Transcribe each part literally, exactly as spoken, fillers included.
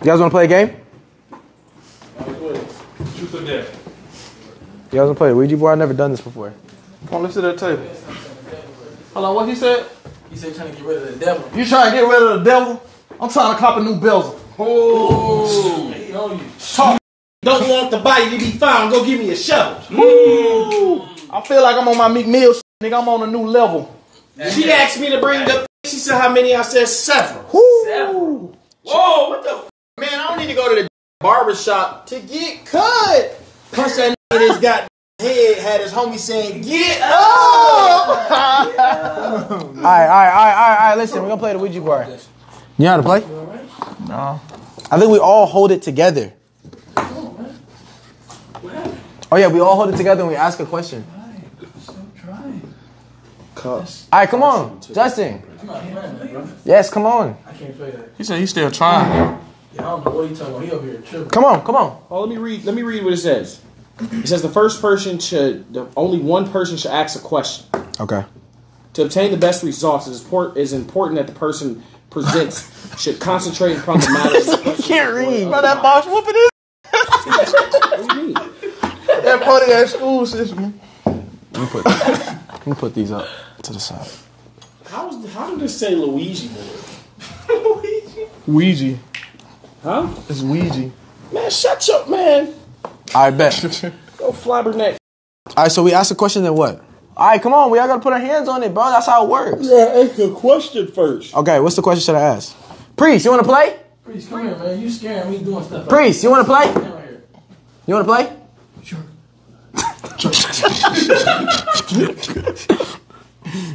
You guys want to play a game? Truth or dare. You guys want to play Ouija board? I've never done this before. Come on, let's sit at the table. Hold on, what he said? He said trying to get rid of the devil. You trying to get rid of the devil? I'm trying to cop a new Belzer. Oh, they know you. Talk. Don't want the body to be found. Go give me a shovel. Ooh. I feel like I'm on my Meek Mill shit, nigga. I'm on a new level. She asked me to bring the. She said how many? I said several. Several. Whoa, what the f? Man, I don't need to go to the barbershop to get cut. Punch that nigga that's got head had his homie saying, get up. Alright, alright, alright, alright, listen, we're gonna play the Ouija board. You know how to play? No. I think we all hold it together. Oh yeah, we all hold it together and we ask a question. Alright, come on, Justin. Yes, come on. I can't play that. He said he's still trying. Yeah, I don't know what he's talking about. He over here tripping. Come on, come on. Oh, let me read. Let me read what it says. It says the first person should, the only one person should ask a question. Okay. To obtain the best results, it is important that the person presents should concentrate upon the matter. You can't read. Bro, that box whooping is. What do you mean? That part of that school system. Let me put. Let me put these up to the side. How, is, how did it say Luigi board? Luigi? Ouija. Huh? It's Ouija. Man, shut up, man. I bet. Go flabberneck. Alright, so we asked a question then what? Alright, come on. We all got to put our hands on it, bro. That's how it works. Yeah, ask the question first. Okay, what's the question should I ask? Priest, you want to play? Priest, come here, man. You scaring me doing stuff. Priest, you want to play? You want to play? Sure.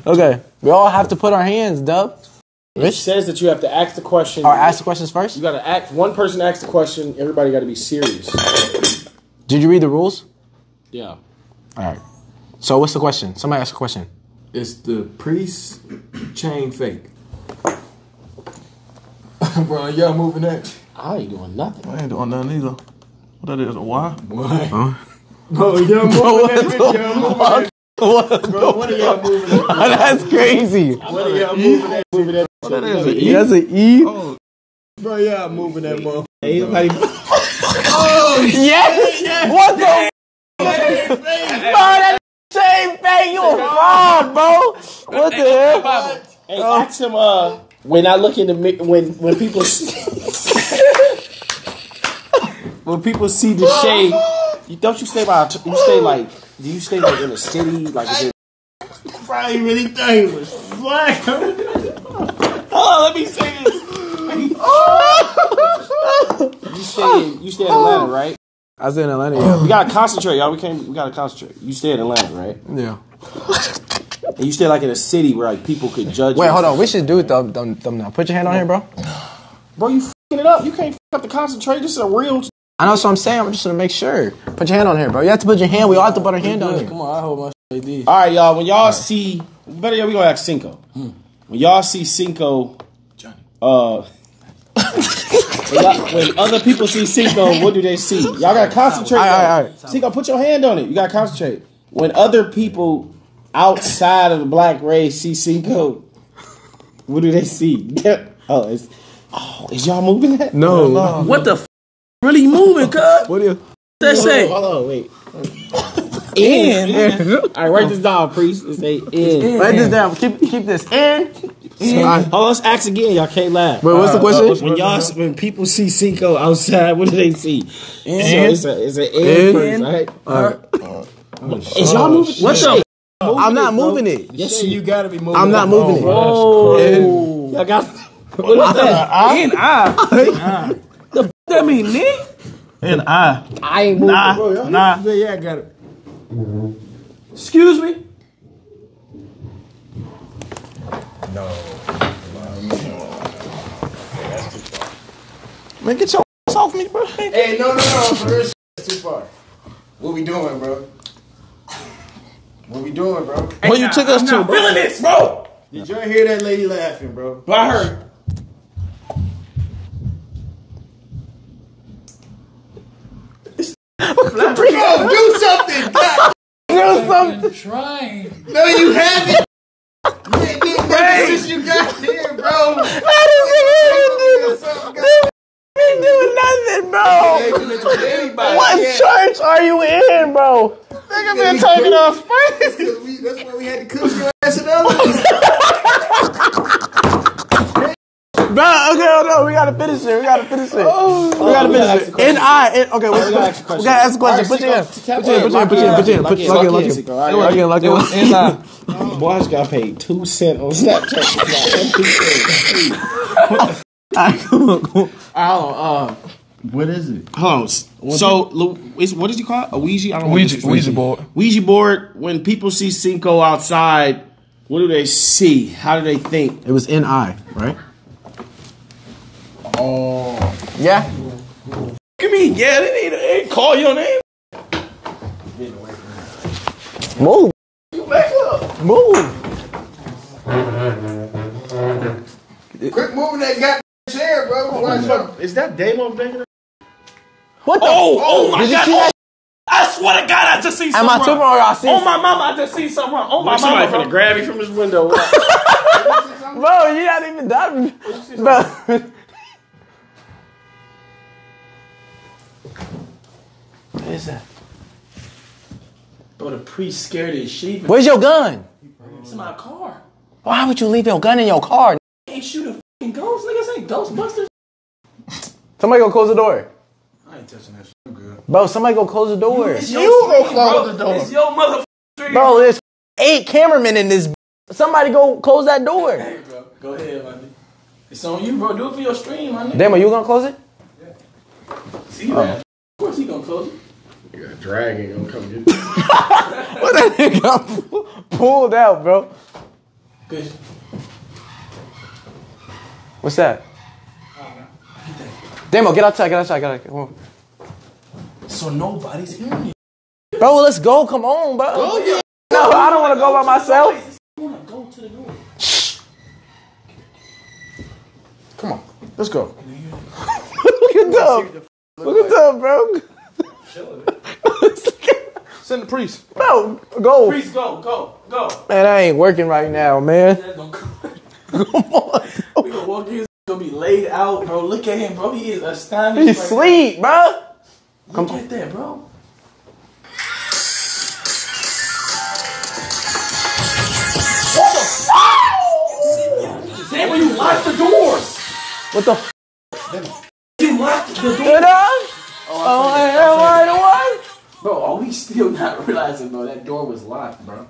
Okay, we all have to put our hands, Dub. It says that you have to ask the question. Or right, ask the questions first? You got to act. One person asks the question. Everybody got to be serious. Did you read the rules? Yeah. All right. So what's the question? Somebody ask a question. Is the priest chain fake? Bro, y'all moving that? I ain't doing nothing. I ain't doing nothing either. What that is? A why? Why? Huh? Bro, y'all moving that? What? Bro, what are y'all moving at? That's crazy. What are y'all moving at? Moving that. Oh, that is an E. That's an E. Oh. Bro, y'all moving that motherfucker. Ain't nobody. Oh yes. Yes. What the? Bro, that same thing. You a fraud, bro. What the hell? Hey, uh, ask him. Uh, when I look in the mi when when people see when people see the shade, you don't you stay by? You stay like. Do you stay like in the city? Like is it? Probably really thought he was flying. Oh, let me say this. You stay in you stay in Atlanta, right? I stay in Atlanta. Yeah. We gotta concentrate, y'all. We can't. We gotta concentrate. You stay in Atlanta, right? Yeah. And you stay like in a city where like people could judge. Wait, you. Hold on. We should do it though. Thumb, thumb now. Put your hand on here, bro. Bro, you fucking it up. You can't fuck up the concentrate. This is a real. I know, so I'm saying I'm just gonna make sure. Put your hand on here, bro. You have to put your hand. We all have to put our hand on here. Come on, I hold my shit. All right, y'all. When y'all all right. see, better yet, we gonna ask Cinco. Hmm. When y'all see Cinco, Johnny. Uh, when, when other people see Cinco, what do they see? Y'all gotta concentrate. All right, all right. Cinco, put your hand on it. You gotta concentrate. When other people outside of the black race see Cinco, what do they see? Oh, it's, oh, is y'all moving that? No. no. What the. F really moving, cuz. What is that say? Hold on, wait. In. in. All right, write this down, priest. It's a in. in. Write this down. Keep keep this in. in. All right. Oh, let's ask again. Y'all can't laugh. Wait, what's the question? Uh, when y'all, when people see Cinco outside, what do they see? In. So it's an in. in. First, all right. All right. All right. Oh, is y'all moving? Shit. What the? I'm not it, moving bro. it. Yes, you gotta be moving. I'm not moving it. Oh, y'all got. What is that? In I. That mean Nick? And I. I ain't moving. Nah, bro. Nah. Yeah, I got it. Excuse me? No. Man, get your ass off me, bro. Hey, no, no, no. For real, it's too far. What we doing, bro? What we doing, bro? Hey, what you took us to, bro? Feeling this, bro. Did y'all hear that lady laughing, bro? I heard. Bro, do something! God. Do something! Trying. No, you haven't! You ain't did nothing since you got here, bro! I didn't do anything! bro? What yeah. church are you in, bro? Nigga been taking off space. We, that's why we had to cook your ass in the oven. Bro, okay, no, no, we gotta finish it. We gotta finish it. Oh, we gotta finish it. And I, and, okay, wait, oh, we, gotta we gotta ask a question. Put your hand. Put your hand. Put your hand. Put your hand. Put your hand. Lock in. Lock in. Lock in. Lock in. Lock in. Oh. Boys got paid two cents on Snapchat. I don't. Um, what is it? Hold on. So, what did you call it? A Ouija? I don't know. Ouija, Ouija board. Ouija board. When people see Cinco outside, what do they see? How do they think? It was N I, right? Oh, yeah. You mean yeah? They ain't call your name. Move. You back up. Move. Quick moving that goddamn chair, bro. Oh, watch out. Is that Damo banging? What the? Oh, oh, oh my God! Oh, I swear to God, I just see something. Am I too wrong? I see. Oh my mama, I just see something. Oh my mama, gonna grab me from this window. Bro, you not even done, bro. What is that? Bro, the priest scared his sheep. Where's your gun? It's in my car. Why would you leave your gun in your car? You ain't shooting f***ing ghosts. Niggas ain't Ghostbusters. Somebody go close the door. I ain't touching that shit, girl. Bro, somebody go close the door. You, you go close the door. It's your motherfucking street. Bro, there's eight cameramen in this. Somebody go close that door. Hey, bro. Go ahead, honey. It's on you, bro. Do it for your stream, honey. Damn, are you gonna close it? Yeah. See you, man. Of course he gonna close it. You got a drag ain't gonna come get it. What that nigga pulled out, bro? Bitch. What's that? I don't know. Get that. Demo, get outside, get outside, get outside. Come on. So nobody's hearing you. Bro, let's go. Come on, bro. Go, yeah. No, I don't want to go by myself. I want to go to the door. Shh. Come on. Let's go. Look at Dub. Look at Dub, bro. Send the priest. Bro, go. Priest, go, go, go. Man, I ain't working right now, man. Come on. We gonna walk in, gonna be laid out, bro. Look at him, bro. He is astonished. He's asleep, bro. Come on. Look at that, bro. What the fuck? Damn, when you locked the doors. What the fuck? You locked the doors. Get up. Oh, I am wide awake. Bro, are we still not realizing, bro? That door was locked, bro.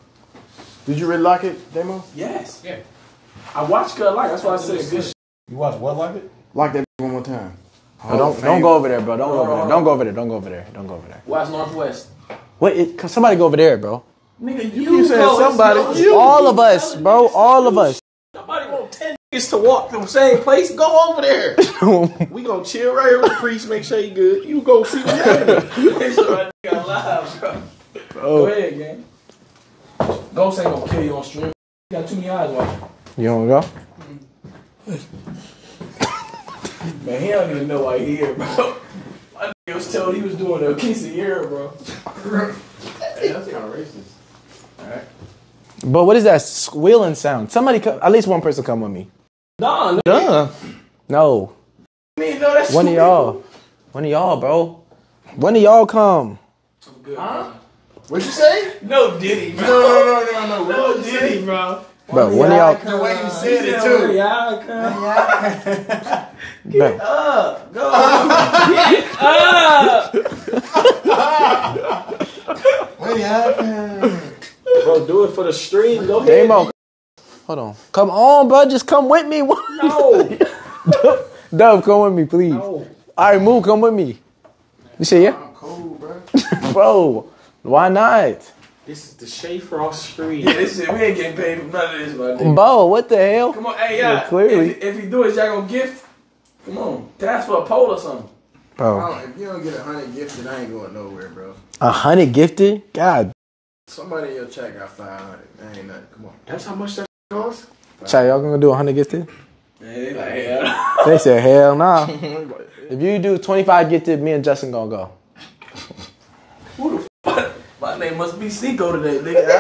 Did you relock it, Demo? Yes. Yeah. I watched Cut Lock. That's why I said good shit. You watch what lock it? Lock that one more time. Oh, don't don't go over there, bro. Don't go over there. Don't go over there. Don't go over there. Don't go over there. Watch Northwest. What? It, cause somebody go over there, bro. Nigga, you, you said somebody. You. All of us, bro. All of us. Nobody want ten niggas to walk the same place. Go over there. We gonna chill right here with the priest. Make sure you good. You go see what's happening. Make sure that nigga alive, bro. Go ahead, gang. Ghost ain't gonna kill you on stream. You got too many eyes watching. You don't go? Mm-hmm. Man, he don't even know why he here, bro. My nigga was told he was doing a quinceañera, bro. Hey, that's kind of racist. All right. But what is that squealing sound? Somebody, come, at least one person, come with me. Nah, duh. No. Me, no that's one of y'all. One of y'all, bro. One of y'all come. I'm good, huh? What'd you say? No Diddy, bro. No, no, no, no, no. No Diddy, bro. Bro, one of y'all. The way you said it too. Get up, go. Get up. What y'all? Bro, do it for the stream. Go ahead. Demo. Hold on. Come on, bro. Just come with me. No. Dub, Dub, come with me, please. No. All right, move. Come with me. You say yeah? I'm cold, bro. Bro, why not? This is the Shayfrost Street. Yeah, this shit, we ain't getting paid for none of this, my nigga. Bo, what the hell? Come on, hey, y'all. Yeah, clearly. If, if you do it, y'all gonna gift? Come on. That's for a poll or something. Bro. If you don't get a hundred gifted, I ain't going nowhere, bro. A hundred gifted? God. Somebody in your chat got five hundred. That ain't nothing. Come on. That's how much that costs? Chat, y'all gonna do a hundred gifted? Yeah, they like, hell. They said, hell nah. If you do twenty-five gifted, me and Justin gonna go. Who the fuck? My name must be Cinco today, nigga. I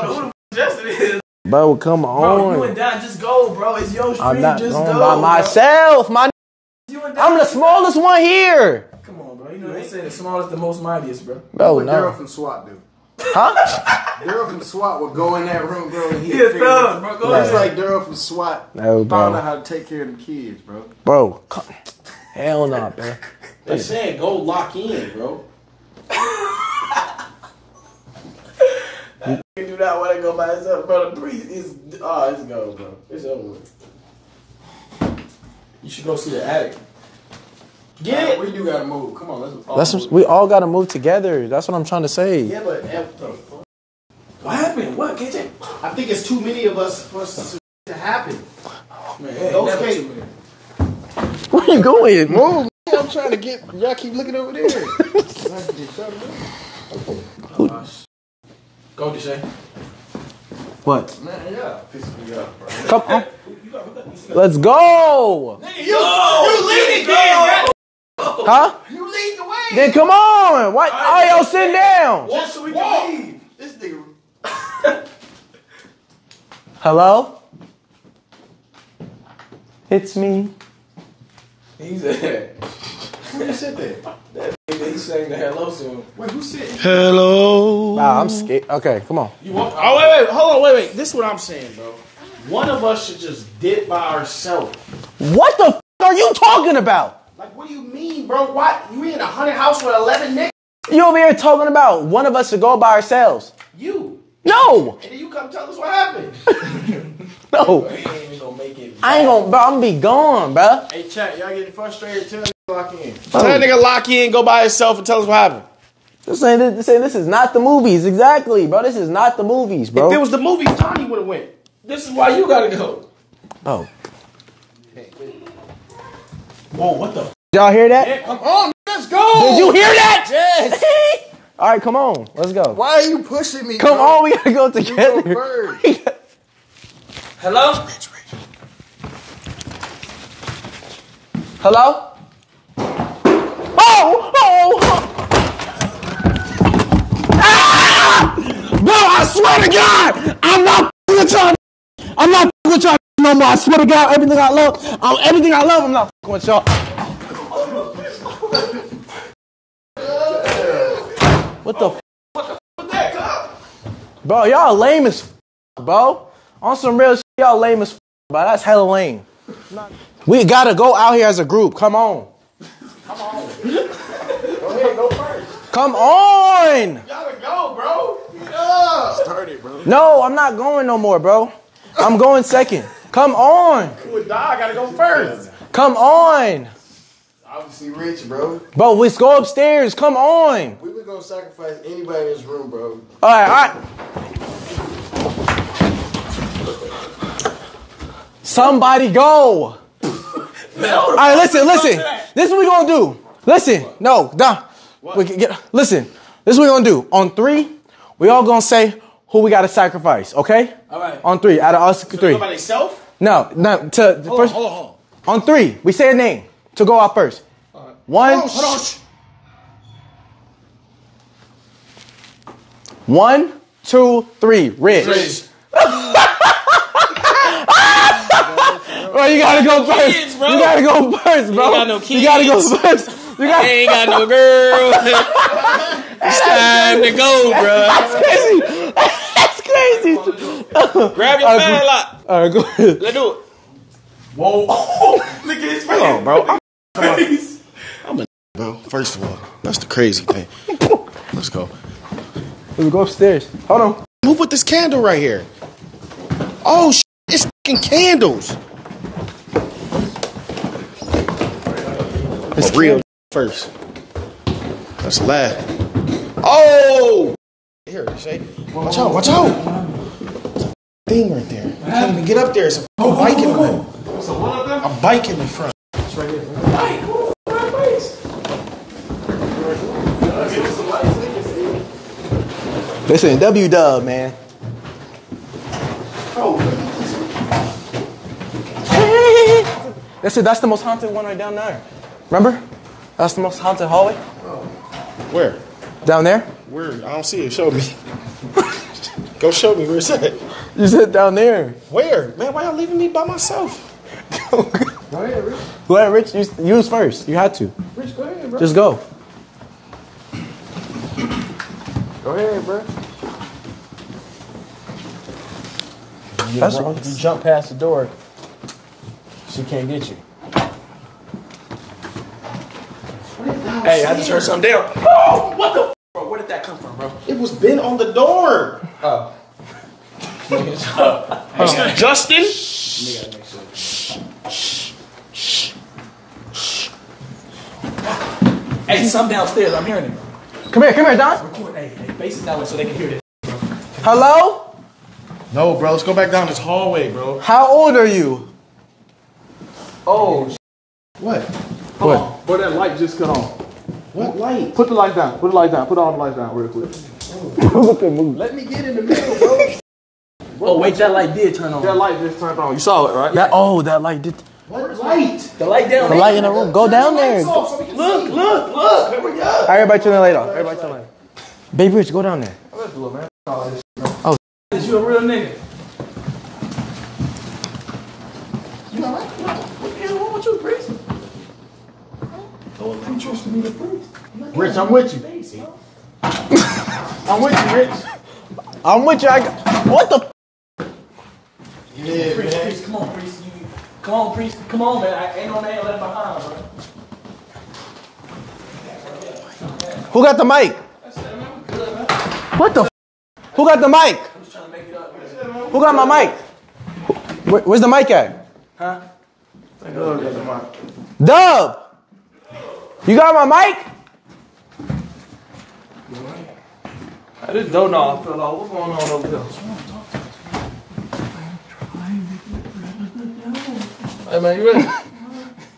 don't know who the f Justin is. Bro, come on. Bro, you and Don, just go, bro. It's your stream, just go. I'm not going by myself, my nigga. I'm the smallest one here. Come on, bro. You know they say the smallest, the most mightiest, bro. Bro, no. Daryl from SWAT, dude. Huh? Daryl from SWAT would go in that room, bro, and he'd figure out, bro. Go ahead. It's like Daryl from SWAT no, bro. Found out how to take care of the kids, bro. Bro, hell no, nah, bro. They said go lock in, bro. I do not want to go by itself, bro. The breeze is, oh, it's gone, bro. It's over with. You should go see the attic. Get it. We do gotta move. Come on, let's all That's move. We all gotta move together. That's what I'm trying to say. Yeah, but what happened? What, K J? I think it's too many of us for us to happen. Man, hey, okay. Where are you going? Move. I'm trying to get y'all keep looking over there. Oh, go, Deshae. What? Man, yeah, piss me up, bro. Come on. Let's go! Nigga, you, go! You lead it, then, bro! Huh? You lead the way! Then come on! Why all y'all sitting down? Walk so we can leave! This nigga. Hello? It's me. He's there. Who you sit there? That nigga, he's saying the hello soon. Wait, who's sitting? Hello? Nah, I'm scared. Okay, come on. You walk. Oh, wait, wait. Hold on, wait, wait. This is what I'm saying, bro. One of us should just dip by ourselves. What the f are you talking about? Like, what do you mean, bro? What? You in a haunted house with eleven niggas? You over here talking about one of us should go by ourselves. You? No. And then you come tell us what happened. No. Hey, bro, you ain't even gonna make it. I ain't gonna, bro. I'm gonna be gone, bro. Hey, chat, y'all getting frustrated? Tell that nigga lock in. Tell that nigga lock in, go by himself, and tell us what happened. They're saying, they're saying this is not the movies. Exactly, bro. This is not the movies, bro. If it was the movies, Johnny would have went. This is why you gotta go. Oh. Whoa, what the f? Y'all hear that? Yeah, come on, let's go! Did you hear that? Yes! Alright, come on, let's go. Why are you pushing me? Come bro? on, we gotta go together. You go first. Hello? Hello? Oh! Oh! oh. Ah! Bro, I swear to God! I'm not f***ing with y'all! I'm not f***ing with y'all no more. I swear to God, everything I love, I'm, everything I love, I'm not f***ing with y'all. What the f***? What the f*** was that, cop? Bro, y'all lame as f***, bro. On some real shit, y'all lame as f***, bro. That's hella lame. We gotta go out here as a group. Come on. Come on. Go ahead, go first. Come on. Y'all gotta go, bro. Yeah. Start it, bro. No, I'm not going no more, bro. I'm going second. Come on. Cool, dog. I gotta go first. Come on. Obviously, Rich, bro. Bro, let's go upstairs. Come on. We would go sacrifice anybody in this room, bro. All right, all right. Somebody go. All right, listen, listen. This is what we gonna do. Listen, no, nah. We can get. Listen, this is what we gonna do. On three, we all gonna say who we gotta sacrifice, okay? All right. On three, out of us so three. Nobody self? No, no. To hold first. On, hold on, hold on. On three, we say a name to go out first. All right. One. Hold on, hold on. One, two, three. Rich. Rich. Bro, you gotta go first. Kids, you gotta go first, bro. You, got no kids. you gotta go first. You gotta I ain't got no girl. It's time to go, bro. That's crazy. That's crazy. Grab your fan lock. All right, go ahead. Let's do it. Whoa. Oh, look at his face. Come on, bro. Come on. I'm a bro. First of all, that's the crazy thing. Let's go. Let's go upstairs. Hold on. Who put this candle right here? Oh, shit. It's fucking candles. It's real first. That's the last. Oh! Here, Shay. Watch out, watch out! It's a thing right there. I can't even get up there. It's a oh, bike in the It's a what up there? A bike in the front. It's right here. Bike! Who's my bikes? Give us some lights, they can see. Listen, W Dub, man. Oh. That's it, that's the most haunted one right down there. Remember? That's the most haunted hallway. Oh. Where? Down there? Where? I don't see it. Show me. Go show me. Where's that? You said down there. Where? Man, why y'all leaving me by myself? Go ahead, Rich. Go ahead, Rich. You, you was first. You had to. Rich, go ahead, bro. Just go. Go ahead, bro. Yeah, that's bro. If you jump past the door, she can't get you. Hey, I just heard something down. Oh, what the? Bro, where did that come from, bro? It was bent on the door. Oh. uh, uh, Justin? Nigga, make sure. Hey, some downstairs. I'm hearing it. Come here, come here, Don. Record, hey, hey, face it that way so they can hear this. Bro. Hello? No, bro. Let's go back down this hallway, bro. How old are you? Oh. What? What? Oh, bro, that light just cut on. What light? Put the light down. Put the light down. Put all the lights down real quick. Oh. Let me get in the middle, bro. Oh wait, that light did turn on. That light just turned on. You saw it, right? That, oh, that light did. What light? The light down there. The light in the room. Go down there. So look, look, look, look. Here we go. All right, everybody turn the light off. Everybody turn the light off. Baby Rich, go down there. Oh, is you a real nigga? You all right? What is wrong with you, Chris? You trust me to freeze. Rich, I'm with you. I'm with you, Rich. I'm with you. I got, what the? Yeah, priest, man. Priest, come on, priest. You, come on, priest. Come on, man. I ain't no man left behind, bro. Who got the mic? What the? Who got the mic? Who got my mic? Where, where's the mic at? Huh? Dub. You got my mic? I just don't know. What's going on over there? Hey man, you ready?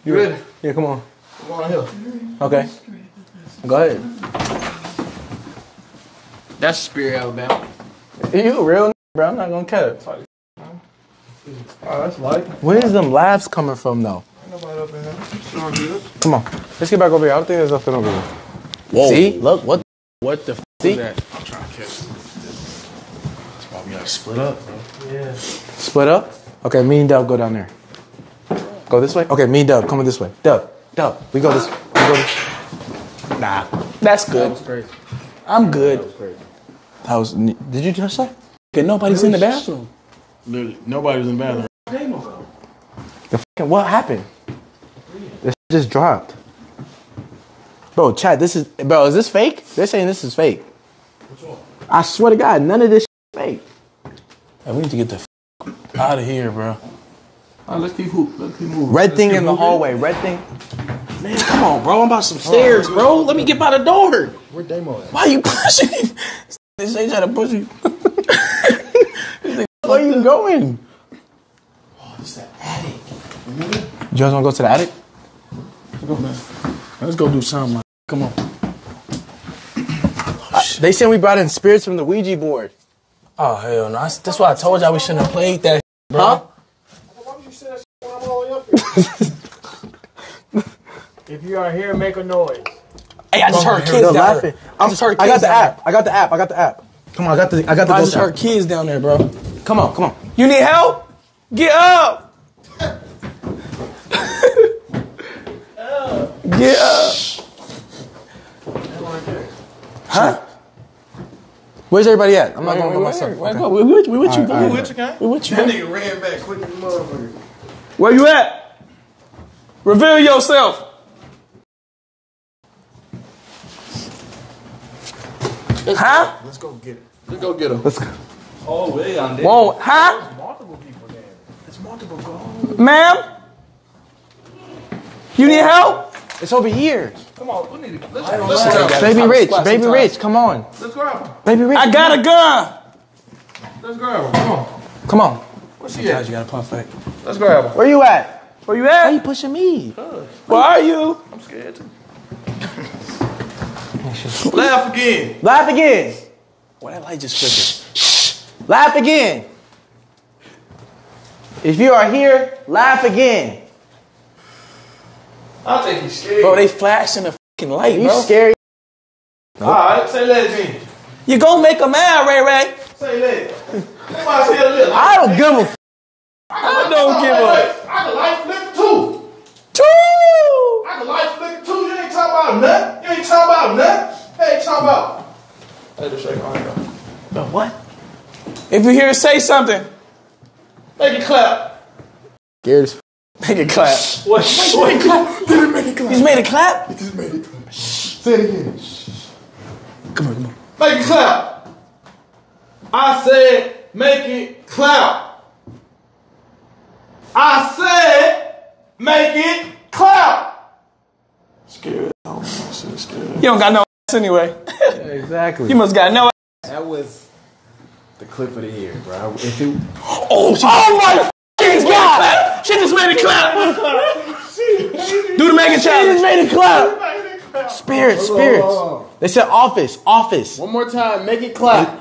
You ready? Yeah, come on. Come on here. Okay. Go ahead. That's Spirit Alabama. You real, bro? I'm not gonna cut it. Oh, that's light. Where's them laughs coming from though? Ain't nobody up in here. Come on, let's get back over here. I don't think there's nothing over here. Whoa! See, look what? What the? F See? Is that? I'm trying to catch this. It's probably like split up, bro. Yeah. Split up? Okay, me and Dub go down there. Go this way? Okay, me and Dub, coming this way. Dub, Dub, we go this way. We go this. Nah, that's good. That was crazy. I'm good. That was crazy. That was, did you touch that? Okay, nobody's in the bathroom. Literally, nobody was in the bathroom. The fucking, what happened? This just dropped. Bro, Chad, this is, bro, is this fake? They're saying this is fake. Which one? I swear to God, none of this is fake. Hey, we need to get the fuck out of here, bro. Right, let's keep hoop. Let's keep moving. Red thing in the hallway. Red thing. Man, come on, bro. I'm about some stairs, bro. Let me get by the door. Where Damo at? Why are you pushing? This ain't trying to push you. Where are you going? Oh, this is the attic. Remember? You guys want to go to the attic? Let's go, man. Let's go do something. Come on. Oh, I, they said we brought in spirits from the Ouija board. Oh, hell no. That's why I told y'all we shouldn't have played that, bro. Huh? If you are here, make a noise. Hey, I just heard kids down laughing. There. I just heard kids. I got the app. I got the app. I got the app. Come on, I got the. I got the. I just heard app. Kids down there, bro. Come on, come on. You need help? Get up. Get up. Huh? Where's everybody at? I'm not going by myself. Wait, okay. We with you. We with you. Right, we with you, guy. We with you. That nigga ran back quick as a motherfucker. Where you at? Reveal yourself. Let's huh? Go. Let's go get it. Let's go get him. Let's go. Oh, way on there. Whoa, huh? There's multiple people there. There's multiple girls. Ma'am? You need help? It's over here. Come on. We need to, let's go. Let's Baby Rich. Baby sometimes. Rich, come on. Let's grab him. Baby Rich. I got on. a gun. Let's grab him. Come on. Come on. Where's she at? You got a perfect. Let's grab him. Where you at? Where you at? Why are you pushing me? Where are you? I'm scared too. Laugh again. Laugh again. Boy, that light just flickered. Laugh again. If you are here, laugh again. I think he's scared. Bro, they flashing the fucking light, bro. You scary. Nope. All right, say that again. You gonna make a mad, Ray Ray. Say that. I don't give a fuck. I don't give a. I can light flip too. Too. got your life flicker too. You ain't talking about nothing. You ain't talking about nothing. You ain't talking about. Hey, just shake my hand. But what? If you hear it, say something. Make it clap. Scared as f. Make it clap. What? Make it clap. Did it make it clap? You just made it clap? You just made it clap. Say it again. Come on, come on. Make it clap. I said, make it clap. I said, make it clap. Scared. I'm so scared. You don't got no ass anyway. Yeah, exactly. You must got no ass. That was the clip of the year, bro. If it... Oh, she... oh my fucking God! She just made a clap. Do the mega challenge. She just made a clap. Spirits, spirits. Oh, oh, oh. They said office, office. One more time, make it clap.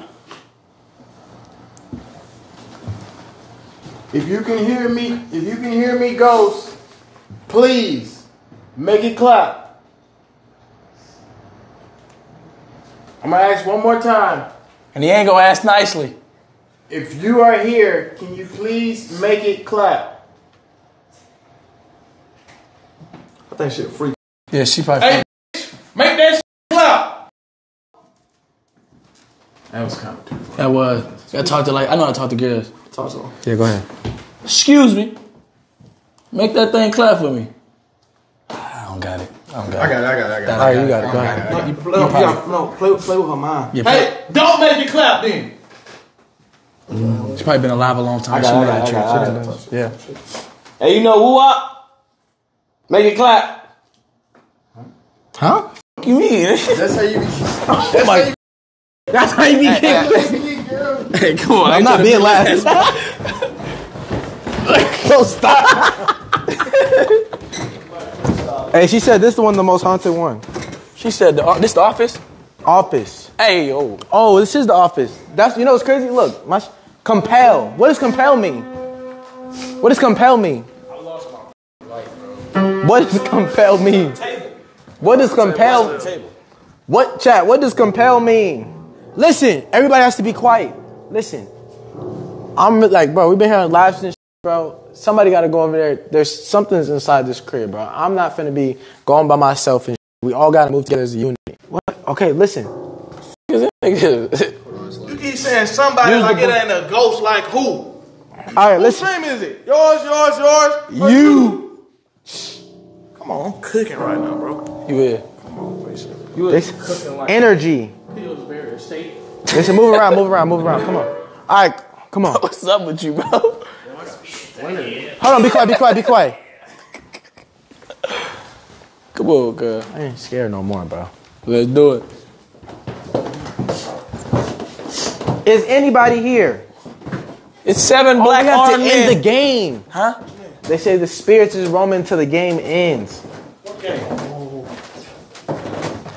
If you can hear me, if you can hear me, ghost, please make it clap. I'm gonna ask one more time. And he ain't gonna ask nicely. If you are here, can you please make it clap? I think she'll freak. Yeah, she probably. Hey, make that shit clap. That was kind of too far. That was. I talked to like I know I talked to girls. Talk to them. Yeah, go ahead. Excuse me. Make that thing clap for me. I don't got it. I got, I got it, I got it, I got it. Alright, you got it, go ahead. No, you play, you got, no play, play with her mind. Yeah, hey, don't make it clap then. Mm. She's probably been alive a long time. She know that trick. Yeah. Hey, you know who up? Make it clap. Huh? What you mean? That's how you be. That's how you be. That's how you be. Hey, come on. I'm not being loud. So stop. Hey, she said this is the one of the most haunted one. She said the, this the office? Office. Hey, oh. Oh, this is the office. That's, you know what's crazy? Look, my compel. What does compel mean? What does compel mean? I lost my life, bro. What does compel mean? What does compel mean? What, chat, what does compel mean? Listen, everybody has to be quiet. Listen. I'm like, bro, we've been here on live since. Bro, somebody got to go over there. There's something's inside this crib, bro. I'm not finna be going by myself and shit. We all got to move together as a unit. What? Okay, listen. You keep saying somebody You're like it ain't a ghost like who? All right, listen. Whose name is it? Yours, yours, yours? You. Come on, I'm cooking right now, bro. You is. Come on, face it. You is cooking like energy. Pillsbury State. Listen, move around, move around, move around. Come on. All right, come on. What's up with you, bro? Yeah. Hold on, be quiet, be quiet, be quiet. Come on, girl. I ain't scared no more, bro. Let's do it. Is anybody here? It's seven oh, black we have to men. End the game. Huh? They say the spirits is roaming until the game ends. Okay.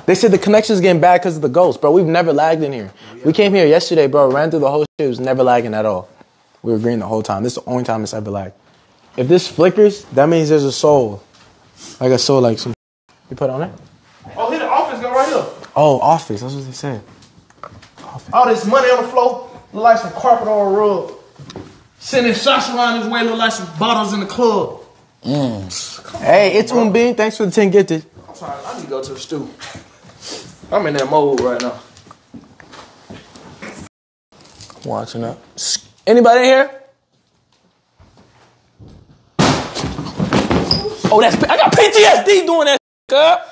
They said the connection's getting bad because of the ghosts, bro. We've never lagged in here. Yeah. We came here yesterday, bro. Ran through the whole shit. It was never lagging at all. We were green the whole time. This is the only time it's ever lagged. If this flickers, that means there's a soul. Like a soul, like some. You put it on it? Oh, here the office go right here. Oh, office. That's what they said. Office. All this money on the floor look like some carpet on a rug. Sending shots around his way look like some bottles in the club. Mm. On, hey, it's bro. Umbin. Thanks for the ten gifted. I'm sorry. I need to go to the stew. I'm in that mode right now. Watching up. Anybody in here? Oh, that's I got P T S D doing that, girl.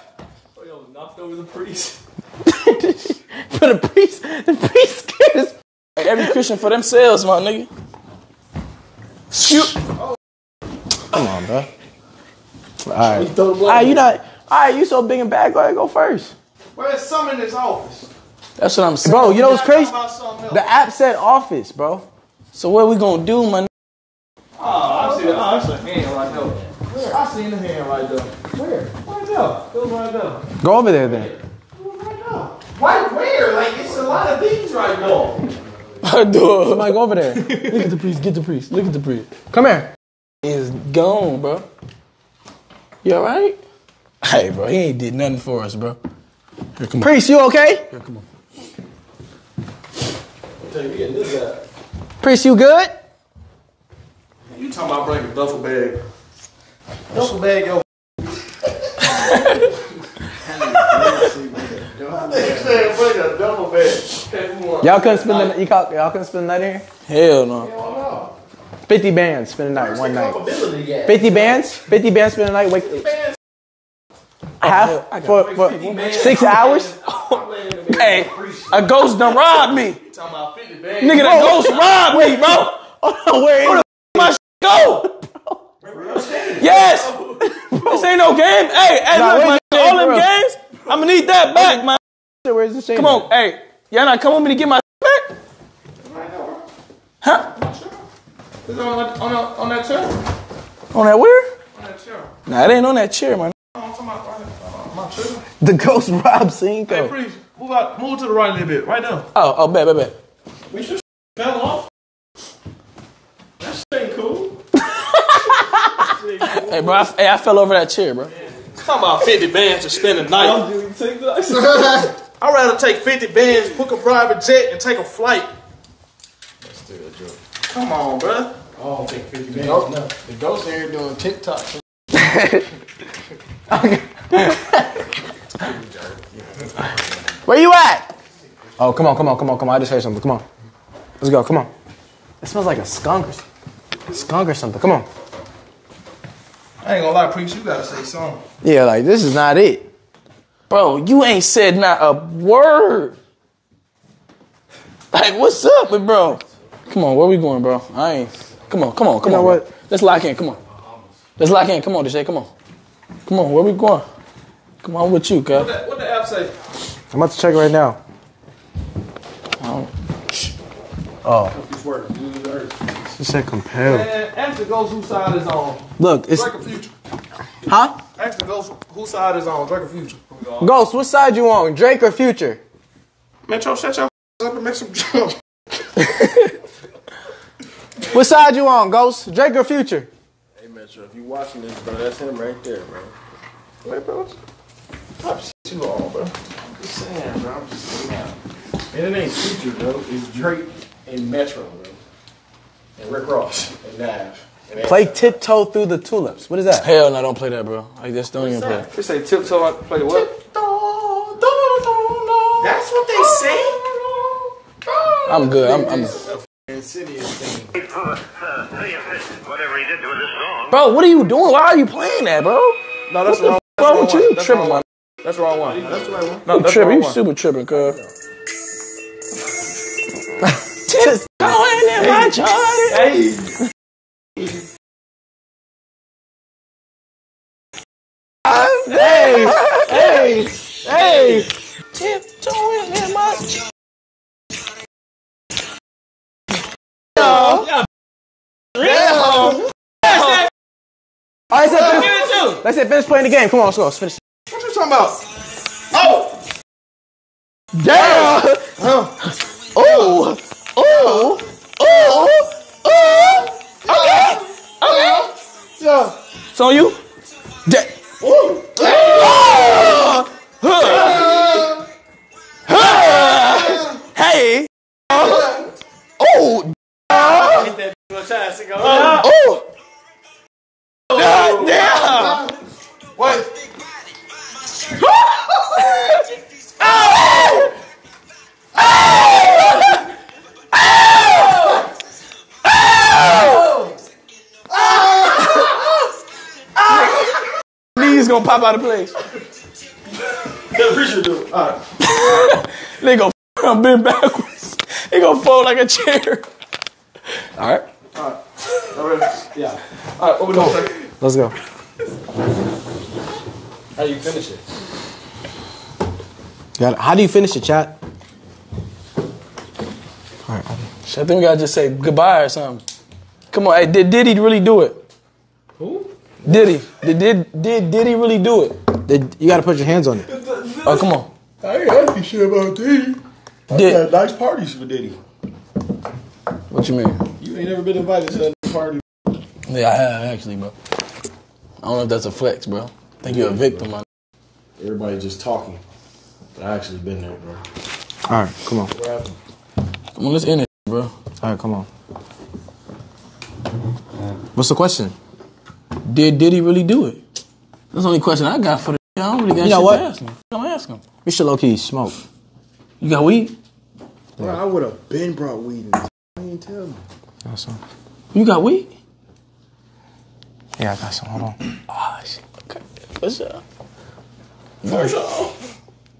Oh, yo, knocked over the priest. For the priest, the priest scared as like every Christian for themselves, my nigga. Shoot. Oh. Come on, bro. All right, all right, you not. All right, you so big and bad. Go ahead, go first. Where's some in this office? That's what I'm saying, bro. You know what's crazy? The app said office, bro. So what we gonna do, my nigga? Oh, I see that. Oh, that's a hand right there. Where? I seen the hand right there. Where? Right there. It was right there. Go over there then. It was right there. Why where? Like it's a lot of things right now. Dude. Somebody go over there. Look at the priest, get the priest. Look at the priest. Come here. It's gone, bro. You alright? Hey bro, he ain't did nothing for us, bro. Here, come priest, on. You okay? Here, come on. I'll tell you we getting this guy. Priest, you good? You talking about bringing a duffel bag? Duffel bag, yo. Y'all couldn't spend the y'all y'all couldn't spend the night here? Hell no. Hell no. Fifty bands spend a night one night. Fifty bands? Fifty bands spend a night. Wait. Half oh, for, for six hours. Hey, a ghost done robbed me. Nigga, that ghost robbed me, bro. Oh no, where my shit go? Yes. This ain't no game. Hey, hey, nah, look, my shit, all them games. I'm gonna need that back, my. Where's the shit? Come on, hey, y'all not come with me to get my shit back? I know. Huh? It's on, on, on that chair. On that where? On that chair. Nah, it ain't on that chair, man. The ghost robbed Cinco. Hey, please, move out, move to the right a little bit, right now. Oh, oh, bet, bet, bet. We should fell off. That shit ain't cool. Shit ain't cool. Hey, bro, I, hey, I fell over that chair, bro. Yeah. Come on, fifty bands to spend a night. I'd rather take fifty bands, book a private jet, and take a flight. That's still a joke. Come on, bro. Oh, I'll take fifty bands. Nope. No. The ghost ain't doing TikToks. Where you at? Oh, come on, come on, come on, come on. I just heard something. Come on. Let's go, come on. It smells like a skunk or something. Skunk or something. Come on. I ain't gonna lie, preach, you gotta say something. Yeah, like, this is not it. Bro, you ain't said not a word. Like, what's up with bro? Come on, where we going, bro? I ain't. Come on, come on, come on. You know what? Let's lock in, come on. Let's lock in, come on, Deshae, come on. Come on, where we going? Come on, with you, cuz. What, what the app say? I'm about to check right now. Oh. Oh. She said compelled. Man, ask the ghost whose side is on. Look, it's... Drake Future. Huh? Ask the ghost whose side is on, Drake or Future. Ghost, what side you on, Drake or Future? Metro, shut your up and make some jump. What side you on, Ghost? Drake or Future? Hey, Metro, if you watching this, bro, that's him right there, bro. Wait, bro. Top shit you all, bro. I'm just saying, bro. I'm just saying. And it ain't Future, bro. It's Drake and Metro, bro. And Rick Ross and Nav. And play Nav. Tiptoe Through the Tulips. What is that? Hell no, don't play that, bro. I just don't even play that. They say tiptoe, I play what? Tiptoe, do, do, do. That's what they say? I'm good. I'm, I'm a insidious thing. Whatever he did with this song. Bro, what are you doing? Why are you playing that, bro? No, that's what the wrong. What's wrong with you? Tripping, man. That's the wrong one. That's the right one. No, you tripping. You super tripping, cuz. Just going in my Jordan. Hey, hey, hey. Tiptoeing in my Jordan. All right, let's finish, let's finish playing the game. Come on, let's go. Let's finish. What you talking about? Oh! Damn! Oh! Oh! Oh! Oh! Oh! Okay! Okay! Yeah. It's on you? Da Ooh. Oh! Huh. Huh. Hey! Oh! Oh! Oh! Yeah. What? Oh! Oh! Oh! Oh! Oh! Lee's gonna pop out of place. Yeah, appreciate it. All right. They gonna f bend backwards. They gonna fold like a chair. All right. All right. All right. Yeah. All right. Over the oh. Let's go. How do you finish it? Got it. How do you finish it, chat? All right. I think we gotta just say goodbye or something. Come on. Hey, did Diddy really do it? Who? Diddy. Did did did Diddy really do it? Did, you gotta put your hands on it. Oh, come on. I ain't happy shit about Diddy. I did. Had nice parties for Diddy. What you mean? You ain't never been invited to a party. Yeah, I have actually, bro. I don't know if that's a flex, bro. I think you're a victim, my nigga. Everybody just talking. But I actually been there, bro. All right, come on. What happened? Come on, let's end it, bro. All right, come on. What's the question? Did Diddy really do it? That's the only question I got for the I don't really got you know shit what? to ask him. Don't ask him. We should low-key smoke. You got weed? Bro, yeah. I would have been brought weed in this. I ain't tell me. I got some. You got weed? Yeah, I got some. Hold on. Oh, shit. Okay. What's up? What's up?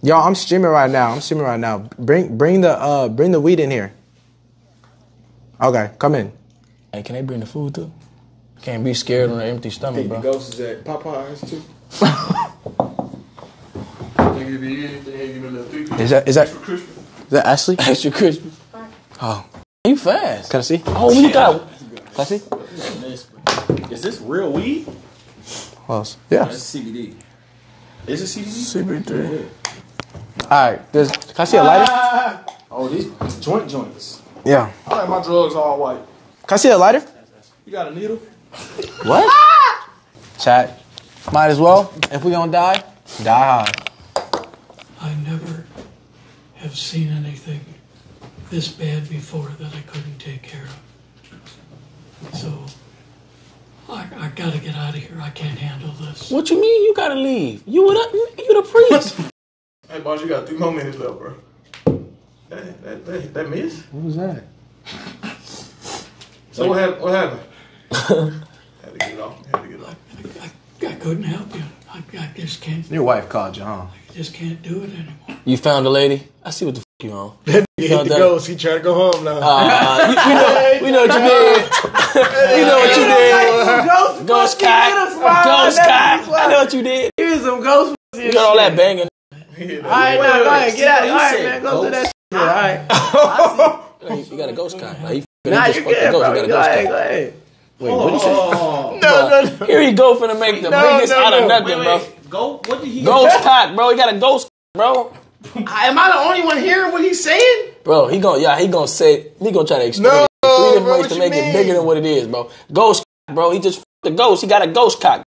Yo, I'm streaming right now. I'm streaming right now. Bring bring the uh bring the weed in here. Okay, come in. Hey, can they bring the food too? Can't be scared on an empty stomach, think bro. The ghost is at Popeyes too. Is that is that is that Ashley? Extra crispy. Oh, you fast. Can I see? Oh, we got. Can I see? Is this real weed? What else? Yeah. No, it's C B D. Is it C B D? C B D. Yeah. All right. There's, can I see a lighter? Ah! Oh, these joint joints. Yeah. I like my drugs all white. Can I see a lighter? You got a needle? What? Ah! Chat. Might as well. If we gonna die, die hard. I never have seen anything this bad before that I couldn't take care of. So I, I gotta get out of here. I can't handle this. What you mean? You gotta leave. You were the, you the priest. Hey, boss, you got three more minutes left, bro. That that that, that miss? What was that? So what happened? What happened? Had to get it off. Had to get it off. I, I, I couldn't help you. I, I just can't. Your wife called you, huh? I just can't do it anymore. You found the lady? I see what the f*** you on. That nigga hit the ghost. He trying to go home now. Uh, we, we know what you did. We know what you did. Ghost cock. Ghost cock. I know what you did. Here's some ghost shit. You got all that banging. All right, now, go ahead. Get out. All right, man. Go through that shit. All right. You got a ghost cock. Nah, you get it, bro. You go ahead, go ahead. Wait, oh, what did he say? Oh, no, no, no, no. Here he go finna make the no, biggest no, no. out of nothing, wait, wait. bro. Go, what did he ghost cock, bro. He got a ghost, bro. Am I the only one hearing what he's saying? Bro, he gonna, yeah, he gonna say, he gonna try to explain no, it. Three different ways to make mean? it bigger than what it is, bro. Ghost cock, bro. He just f***ed the ghost. He got a ghost cock.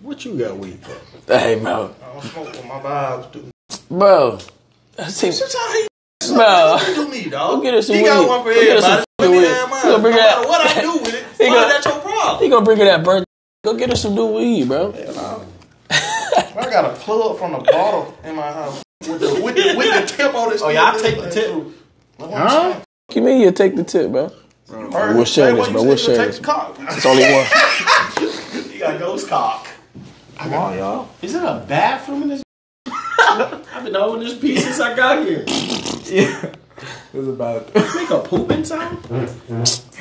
What you got weed for? Hey, bro. I don't smoke with my vibes, dude. Bro. That's him. Bro, do me, dog. Go get us some he weed. Got one for everybody. Go get us some weed. He gonna bring no that. What I do with it, he why gonna, is that your problem? He gonna bring her that bird. Go get us some new weed, bro. Yeah, nah. I got a plug from the bottle in my house with the, with the, with the tip on this. Oh yeah, I take the tip. Huh? You mean you take the tip, bro? bro. bro we'll share hey, this, bro. We'll share this. Cock. It's only one. You got ghost cock. Come on, y'all. Is it a bathroom in this? I've been holding this piece since I got here. Yeah. It's about make a pooping sound?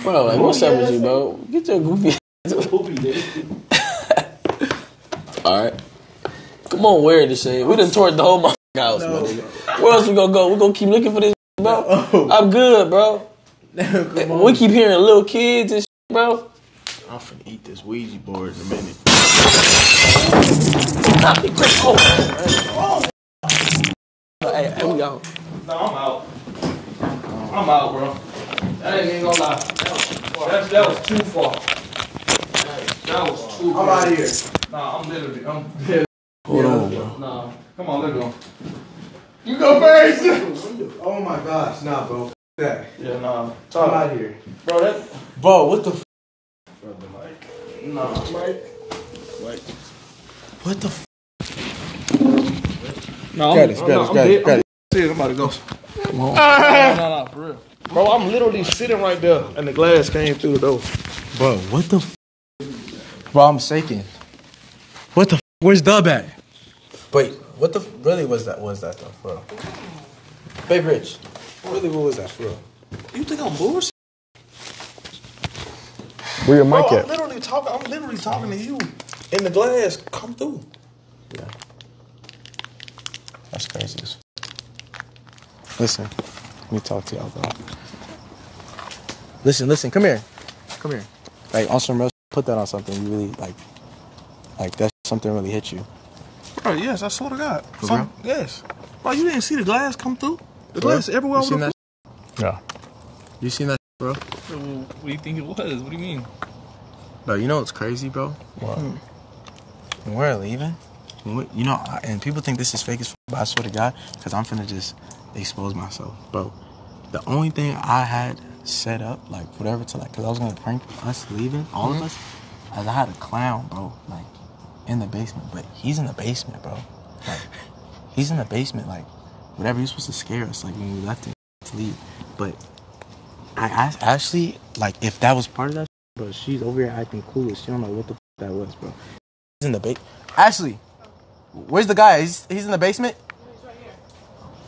Bro, like what's up with you, bro? Get your goofy ass. It's a poopy dick. Alright. Come on, wear this shit. We done tore the whole motherfucking house, no. man. Where else we gonna go? We gonna keep looking for this shit, bro? No. I'm good, bro. Come on. We keep hearing little kids and shit, bro. I'm finna eat this Ouija board in a minute. Stop it, quick. Oh, hey, here we go. No, I'm out. I'm out, bro. That ain't even gonna lie. That, that was too far. That was too far. I'm out of here. Nah, I'm literally, I'm dead. Hold on, bro. Nah, come on, let's go. You go first. Oh my gosh, nah, bro. F that. Yeah, nah. Talk. I'm out of here. Bro, that. Bro, what the f? Brother Mike. Nah. Mike. Mike. What the f? No, I'm, I'm, no, I'm dead. I'm about to go. Come on. Uh, no, no, no, for real. Bro, I'm literally sitting right there, and the glass came through the door. Bro, what the f? Bro, I'm shaking. What the f? Where's Dub at? Wait, what the f? Really, was that, was that though, bro? Baby Rich, really, what was that, for real? You think I'm bullshit? Where your mic at? I'm literally talking, I'm literally talking to you, and the glass come through. Yeah. That's crazy as fuck. Listen, let me talk to y'all, bro. Listen, listen, come here. Come here. Like, on some real, put that on something. You really, like, like, that's something really hit you. Bro, yes, I swear to God. Some, yes. Bro, you didn't see the glass come through? The glass bro, everywhere over the Yeah. You seen that, bro? Well, what do you think it was? What do you mean? Bro, you know what's crazy, bro? What? Hmm. When we're leaving, when we, you know, and people think this is fake as fuck, but I swear to God, because I'm finna just expose myself, bro. The only thing I had set up, like whatever, to like, cause I was gonna prank us leaving, all mm-hmm. of us. As I had a clown, bro, like in the basement, but he's in the basement, bro. Like he's in the basement, like whatever. He was supposed to scare us, like when we left it. sleep. But I, I actually, like, if that was part of that, bro, she's over here acting clueless. She don't know what the f that was, bro. He's in the ba- Ashley, where's the guy? He's, he's in the basement? He's right here.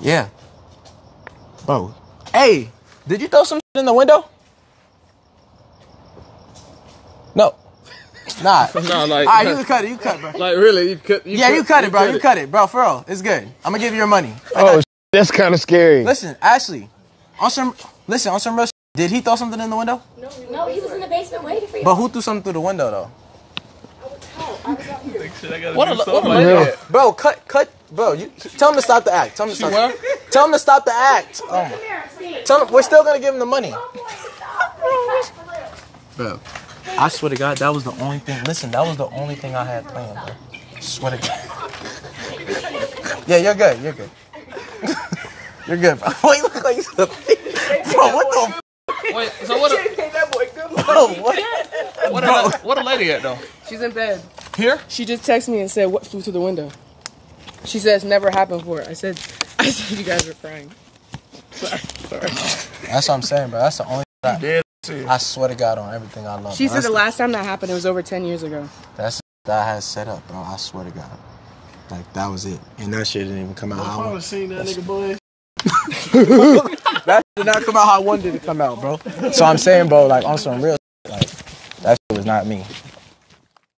Yeah. Bro. Hey, did you throw some shit in the window? No. Nah. Nah, like, alright, you cut it, you cut, bro. Like, really? You cut, you yeah, cut, you cut it, bro. You cut it. You cut it, bro. For real, it's good. I'm gonna give you your money. Oh, that's kind of scary. Listen, Ashley, on some, listen, on some real shit, did he throw something in the window? No, no, he was in the basement waiting for you. But who threw something through the window, though? I was out. I was out here. Like, shit, I gotta what do a, what like that. That. Bro, cut, cut, bro. You, tell him to stop the act. Tell him to stop. What? Tell him to stop the act. Oh. Tell him, we're still gonna give him the money. Bro. I swear to God, that was the only thing. Listen, that was the only thing I had planned, bro. I swear to God. Yeah, you're good. You're good. You're good, bro. Why you look like you bro, what the f? Wait, so what a... Bro, what? What, bro. A, what a lady at, though? She's in bed. Here? She just texted me and said, what flew through the window? She said, it's never happened before. I said, I said you guys were crying. Sorry. Sorry. That's what I'm saying, bro. That's the only thing I did. I swear to God on everything I love. She said the last time that happened, it was over ten years ago. That's that I had set up, bro. I swear to God. Like, that was it. And that shit didn't even come out. I probably seen that nigga, boy. That did not come out how I wanted it to come out, bro. So I'm saying, bro, like, on some real shit, like, that shit was not me.